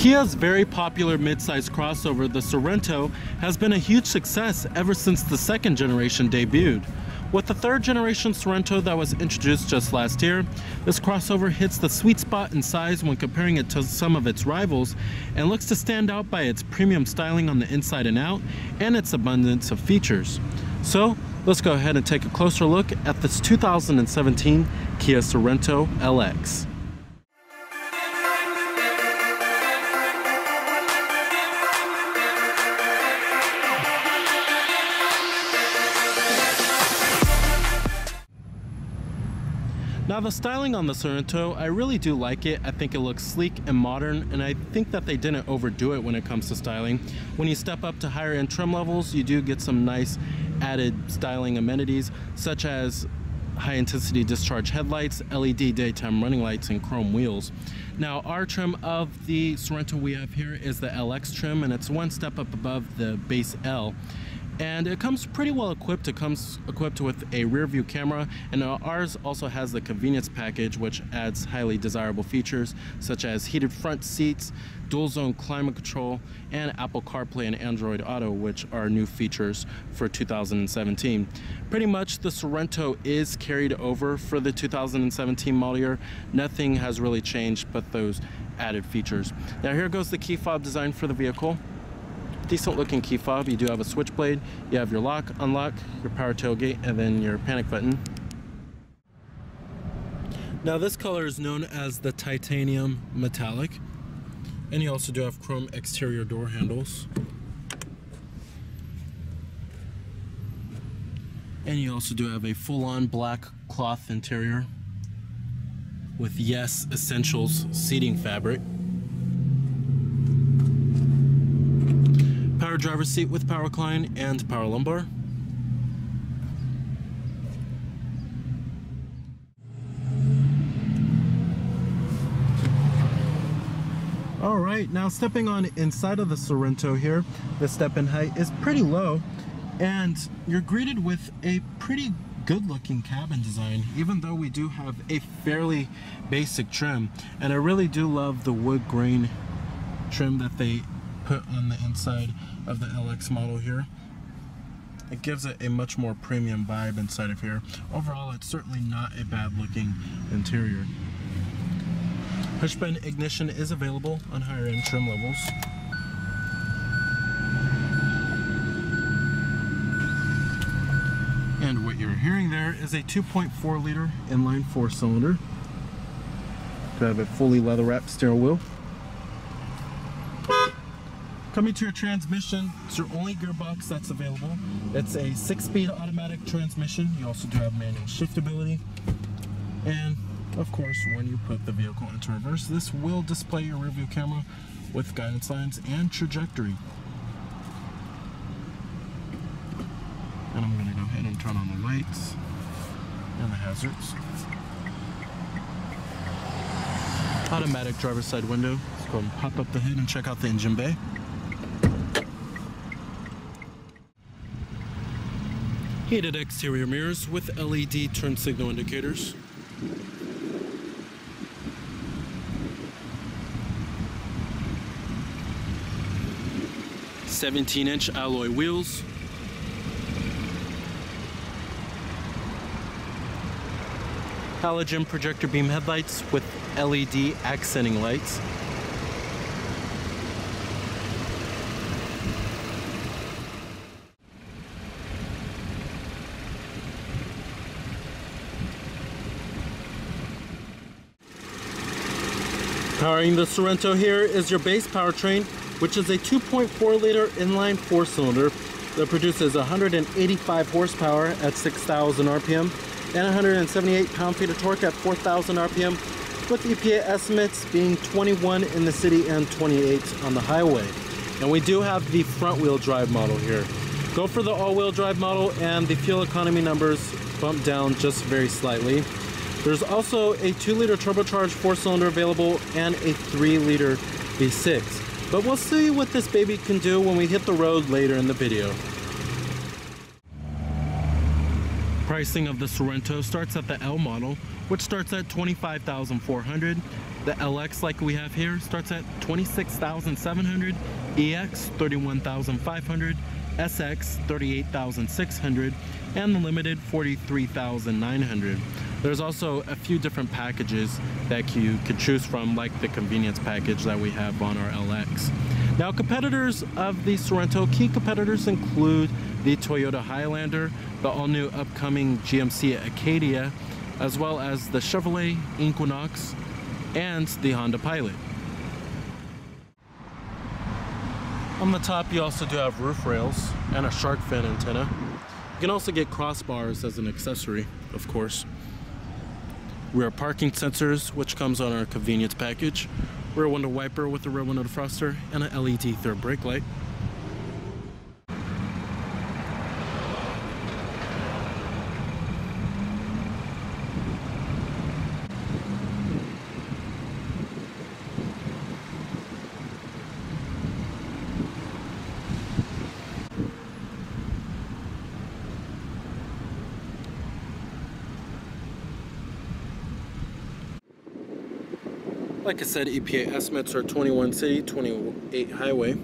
Kia's very popular midsize crossover, the Sorento, has been a huge success ever since the second generation debuted. With the third generation Sorento that was introduced just last year, this crossover hits the sweet spot in size when comparing it to some of its rivals and looks to stand out by its premium styling on the inside and out and its abundance of features. So let's go ahead and take a closer look at this 2017 Kia Sorento LX. Now the styling on the Sorento, I really do like it. I think it looks sleek and modern, and I think that they didn't overdo it when it comes to styling. When you step up to higher end trim levels, you do get some nice added styling amenities, such as high intensity discharge headlights, LED daytime running lights, and chrome wheels. Now our trim of the Sorento we have here is the LX trim, and it's one step up above the base L. And it comes pretty well equipped. It comes equipped with a rear view camera, and ours also has the convenience package, which adds highly desirable features such as heated front seats, dual zone climate control, and Apple CarPlay and Android Auto, which are new features for 2017. Pretty much the Sorento is carried over for the 2017 model year. Nothing has really changed but those added features. Now here goes the key fob design for the vehicle. Decent looking key fob. You do have a switchblade, you have your lock, unlock, your power tailgate, and then your panic button. Now this color is known as the titanium metallic, and you also do have chrome exterior door handles, and you also do have a full-on black cloth interior with Yes Essentials seating fabric. Power driver's seat with power recline and power lumbar. Alright, now stepping on inside of the Sorento here, the step-in height is pretty low, and you're greeted with a pretty good-looking cabin design, even though we do have a fairly basic trim. And I really do love the wood grain trim that they put on the inside of the LX model here. It gives it a much more premium vibe inside of here. Overall, it's certainly not a bad looking interior. Push button ignition is available on higher end trim levels. And what you're hearing there is a 2.4 liter inline 4-cylinder. You have a fully leather wrapped steering wheel. Coming to your transmission, it's your only gearbox that's available. It's a 6-speed automatic transmission. You also do have manual shiftability. And of course, when you put the vehicle into reverse, this will display your rear view camera with guidance lines and trajectory. And I'm gonna go ahead and turn on the lights and the hazards. Automatic driver's side window. Let's go ahead and pop up the hood and check out the engine bay. Heated exterior mirrors with LED turn signal indicators. "17-inch alloy wheels. Halogen projector beam headlights with LED accenting lights. Powering the Sorento here is your base powertrain, which is a 2.4 liter inline 4-cylinder that produces 185 horsepower at 6,000 RPM and 178 pound-feet of torque at 4,000 RPM, with EPA estimates being 21 in the city and 28 on the highway. And we do have the front-wheel drive model here. Go for the all-wheel drive model, and the fuel economy numbers bump down just very slightly. There's also a 2-liter turbocharged 4-cylinder available and a 3-liter V6. But we'll see what this baby can do when we hit the road later in the video. Pricing of the Sorento starts at the L model, which starts at $25,400. The LX, like we have here, starts at $26,700, EX $31,500, SX $38,600, and the Limited $43,900. There's also a few different packages that you could choose from, like the convenience package that we have on our LX. Now, competitors of the Sorento, key competitors include the Toyota Highlander, the all-new upcoming GMC Acadia, as well as the Chevrolet Equinox, and the Honda Pilot. On the top, you also do have roof rails and a shark fin antenna. You can also get crossbars as an accessory, of course. Rear parking sensors, which comes on our convenience package. Rear window wiper with a rear window defroster and an LED third brake light. Like I said, EPA estimates are 21 city, 28 highway.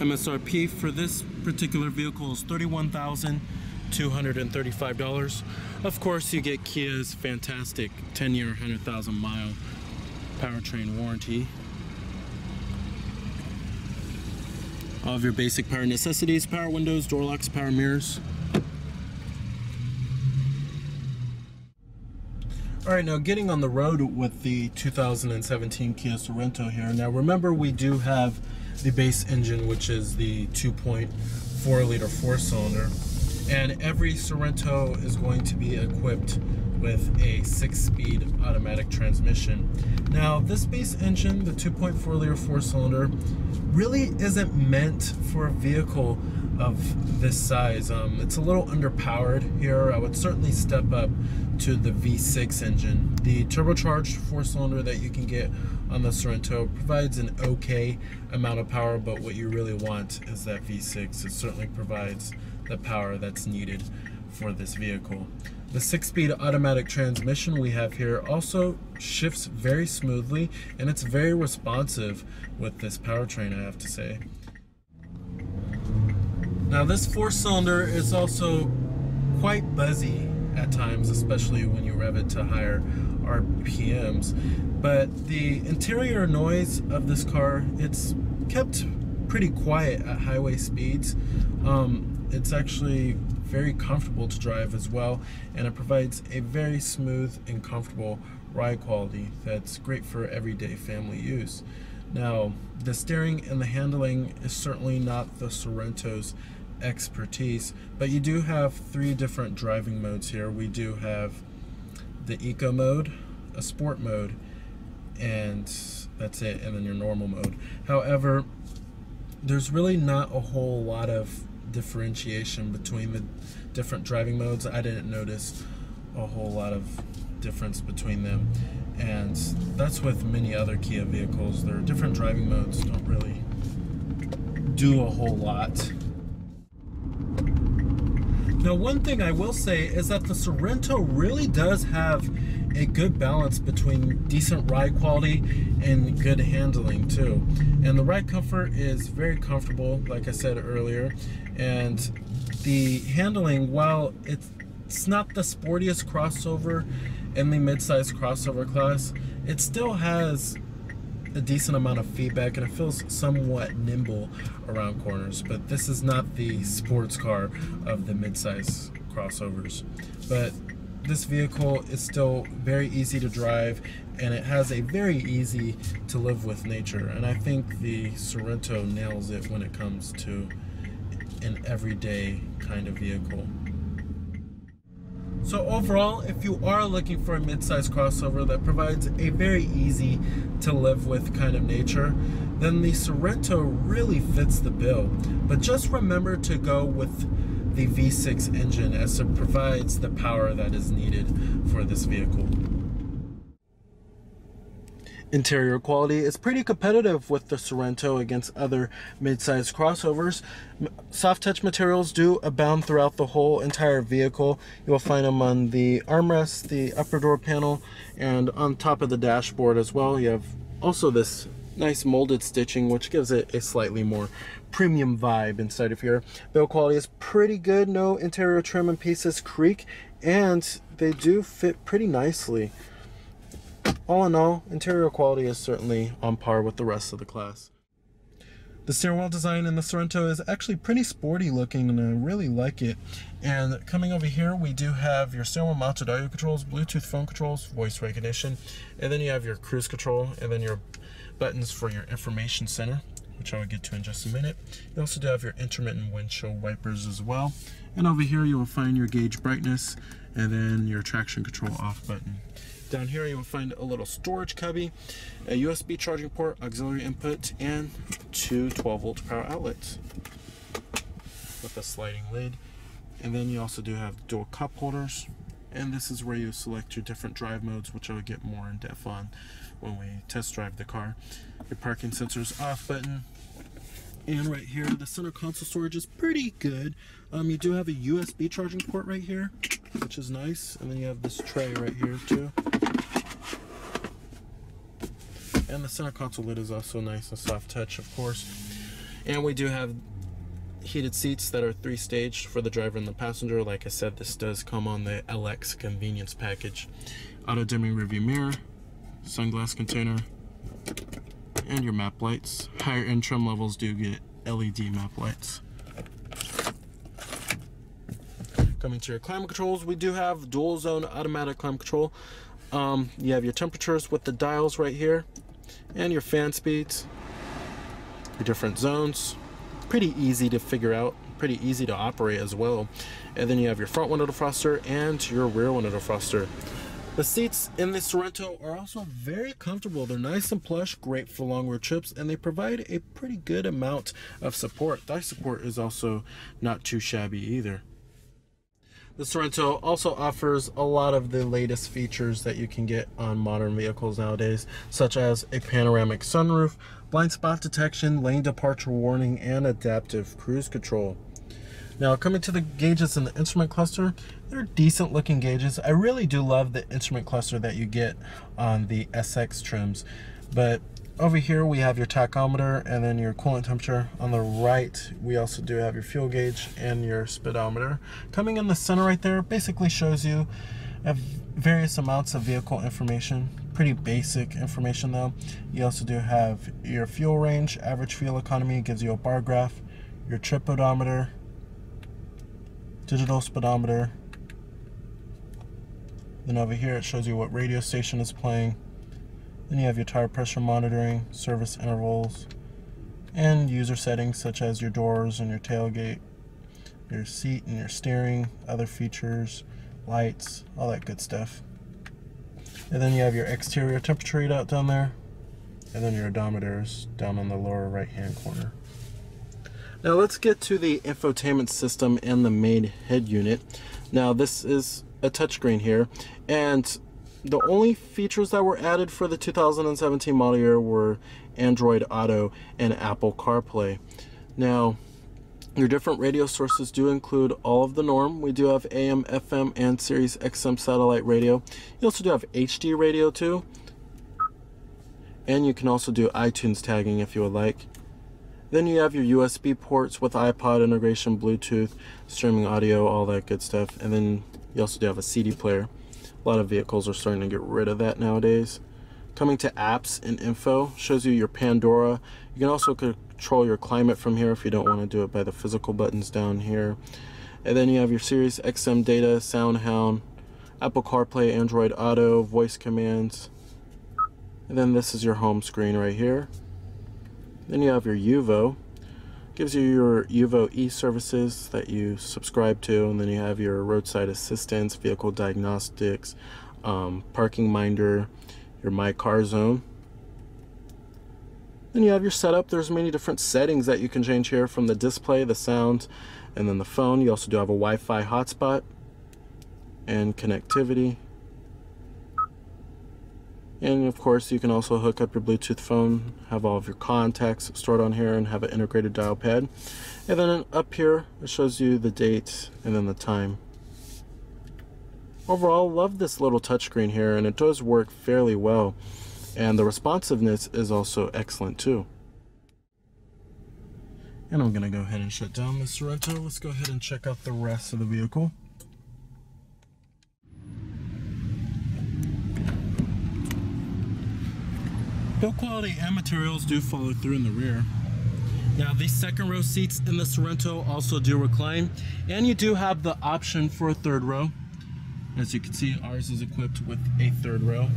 MSRP for this particular vehicle is $31,235. Of course, you get Kia's fantastic 10-year, 100,000-mile powertrain warranty. All of your basic power necessities: power windows, door locks, power mirrors. All right, now getting on the road with the 2017 Kia Sorento here. Now remember, we do have the base engine, which is the 2.4 liter four cylinder. And every Sorento is going to be equipped with a 6-speed automatic transmission. Now this base engine, the 2.4 liter four cylinder, really isn't meant for a vehicle of this size. It's a little underpowered here. I would certainly step up to the V6 engine. The turbocharged four-cylinder that you can get on the Sorento provides an okay amount of power, but what you really want is that V6. It certainly provides the power that's needed for this vehicle. The 6-speed automatic transmission we have here also shifts very smoothly, and it's very responsive with this powertrain, I have to say. Now this four-cylinder is also quite buzzy at times, especially when you rev it to higher RPMs. But the interior noise of this car, it's kept pretty quiet at highway speeds. It's actually very comfortable to drive as well, and it provides a very smooth and comfortable ride quality that's great for everyday family use. Now, the steering and the handling is certainly not the Sorento's expertise, but you do have three different driving modes here. We do have the eco mode, a sport mode, and that's it, and then your normal mode. However, there's really not a whole lot of differentiation between the different driving modes. I didn't notice a whole lot of difference between them, and that's with many other Kia vehicles. Their different driving modes don't really do a whole lot. Now, one thing I will say is that the Sorento really does have a good balance between decent ride quality and good handling too. And the ride comfort is very comfortable, like I said earlier. And the handling, while it's not the sportiest crossover in the mid-size crossover class, it still has a decent amount of feedback, and it feels somewhat nimble around corners. But this is not the sports car of the mid-size crossovers. But this vehicle is still very easy to drive, and it has a very easy to live with nature. And I think the Sorento nails it when it comes to an everyday kind of vehicle. So overall, if you are looking for a mid-size crossover that provides a very easy to live with kind of nature, then the Sorento really fits the bill. But just remember to go with the V6 engine, as it provides the power that is needed for this vehicle. Interior quality is pretty competitive with the Sorento against other mid-sized crossovers. Soft touch materials do abound throughout the whole entire vehicle. You will find them on the armrest, the upper door panel, and on top of the dashboard as well. You have also this nice molded stitching, which gives it a slightly more premium vibe inside of here. Build quality is pretty good. No interior trim and pieces creak, and they do fit pretty nicely. All in all, interior quality is certainly on par with the rest of the class. The steering wheel design in the Sorento is actually pretty sporty looking, and I really like it. And coming over here, we do have your steering wheel mounted audio controls, Bluetooth phone controls, voice recognition, and then you have your cruise control, and then your buttons for your information center, which I will get to in just a minute. You also do have your intermittent windshield wipers as well. And over here, you will find your gauge brightness, and then your traction control off button. Down here, you will find a little storage cubby, a USB charging port, auxiliary input, and two 12-volt power outlets with a sliding lid. And then you also do have dual cup holders. And this is where you select your different drive modes, which I'll get more in depth on when we test drive the car. Your parking sensors off button. And right here, the center console storage is pretty good. You do have a USB charging port right here, which is nice. And then you have this tray right here too. And the center console lid is also nice and soft touch, of course. And we do have heated seats that are three-stage for the driver and the passenger. Like I said, this does come on the LX convenience package. Auto dimming rearview mirror, sunglass container, and your map lights. Higher end trim levels do get LED map lights. Coming to your climate controls, we do have dual zone automatic climate control. You have your temperatures with the dials right here, and your fan speeds, your different zones. Pretty easy to figure out, pretty easy to operate as well. And then you have your front window defroster and your rear window defroster. The seats in the Sorento are also very comfortable. They're nice and plush, great for long road trips, and they provide a pretty good amount of support. Thigh support is also not too shabby either. The Sorento also offers a lot of the latest features that you can get on modern vehicles nowadays, such as a panoramic sunroof, blind spot detection, lane departure warning, and adaptive cruise control. Now, coming to the gauges in the instrument cluster, they're decent looking gauges. I really do love the instrument cluster that you get on the SX trims, but over here we have your tachometer and then your coolant temperature. On the right, we also do have your fuel gauge and your speedometer. Coming in the center right there basically shows you various amounts of vehicle information. Pretty basic information though. You also do have your fuel range, average fuel economy, gives you a bar graph, your trip odometer, digital speedometer. Then over here it shows you what radio station is playing. Then you have your tire pressure monitoring, service intervals, and user settings such as your doors and your tailgate, your seat and your steering, other features, lights, all that good stuff. And then you have your exterior temperature readout down there, and then your odometer is down on the lower right hand corner. Now let's get to the infotainment system and the main head unit. Now this is a touchscreen here, and the only features that were added for the 2017 model year were Android Auto and Apple CarPlay. Now, your different radio sources do include all of the norm. We do have AM, FM, and Sirius XM satellite radio. You also do have HD radio too. And you can also do iTunes tagging if you would like. Then you have your USB ports with iPod integration, Bluetooth, streaming audio, all that good stuff. And then you also do have a CD player. A lot of vehicles are starting to get rid of that nowadays. Coming to apps and info, shows you your Pandora. You can also control your climate from here if you don't want to do it by the physical buttons down here. And then you have your Sirius XM data, Soundhound, Apple CarPlay, Android Auto, voice commands. And then this is your home screen right here. Then you have your UVO. Gives you your UVO e-services that you subscribe to, and then you have your roadside assistance, vehicle diagnostics, parking minder, your My Car Zone. Then you have your setup. There's many different settings that you can change here, from the display, the sound, and then the phone. You also do have a Wi-Fi hotspot and connectivity. And of course, you can also hook up your Bluetooth phone, have all of your contacts stored on here, and have an integrated dial pad. And then up here, it shows you the date and then the time. Overall, love this little touchscreen here, and it does work fairly well. And the responsiveness is also excellent too. And I'm gonna go ahead and shut down the Sorento. Let's go ahead and check out the rest of the vehicle. Build quality and materials do follow through in the rear. Now, these second row seats in the Sorento also do recline, and you do have the option for a third row. As you can see, ours is equipped with a third row.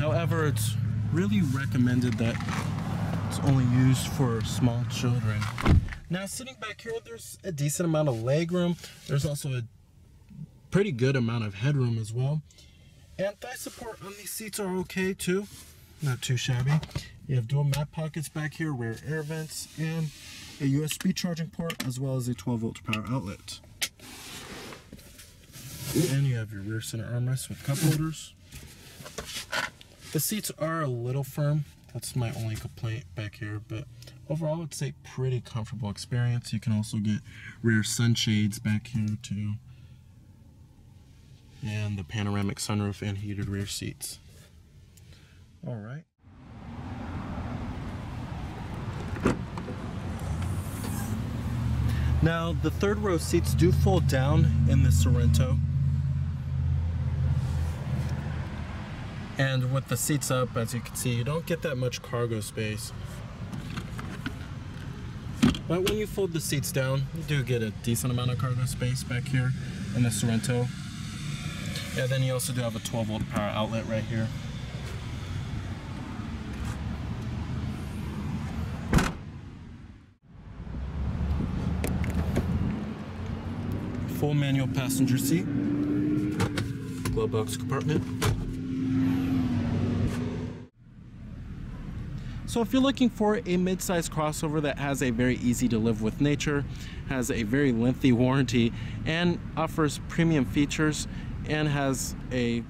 However, it's really recommended that it's only used for small children. Now, sitting back here, there's a decent amount of leg room. There's also a pretty good amount of headroom as well. And thigh support on these seats are okay too. Not too shabby. You have dual map pockets back here, rear air vents, and a USB charging port, as well as a 12-volt power outlet. And you have your rear center armrest with cup holders. The seats are a little firm. That's my only complaint back here, but overall, it's a pretty comfortable experience. You can also get rear sunshades back here too, and the panoramic sunroof and heated rear seats. All right. Now, the third row seats do fold down in the Sorento. And with the seats up, as you can see, you don't get that much cargo space. But when you fold the seats down, you do get a decent amount of cargo space back here in the Sorento. And then you also do have a 12-volt power outlet right here. Full manual passenger seat, glove box compartment. So if you're looking for a mid-size crossover that has a very easy to live with nature, has a very lengthy warranty, and offers premium features, and has a